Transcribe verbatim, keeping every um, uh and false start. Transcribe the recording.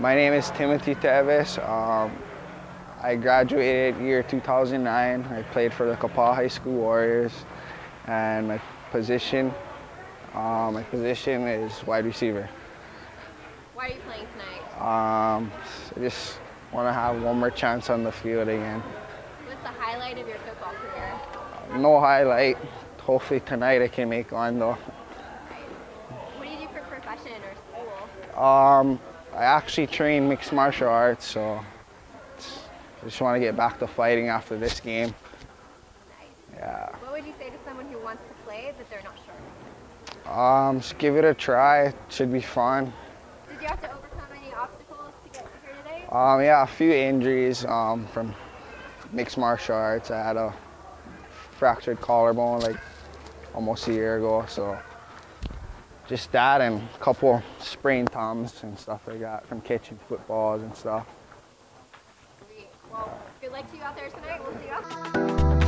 My name is Timothy Taves. Um, I graduated year two thousand nine. I played for the Kapaw High School Warriors, and my position, uh, my position is wide receiver. Why are you playing tonight? Um, I just want to have one more chance on the field again. What's the highlight of your football career? No highlight. Hopefully tonight I can make one though. What do you do for profession or school? Um, I actually train mixed martial arts, so I just want to get back to fighting after this game. Nice. Yeah. What would you say to someone who wants to play but they're not sure? Um, just give it a try. It should be fun. Did you have to overcome any obstacles to get here today? Um, yeah, a few injuries um, from mixed martial arts. I had a fractured collarbone like almost a year ago, so. Just that and a couple sprained thumbs and stuff like that from catching footballs and stuff. Well, good luck to you out there tonight. We'll see you out.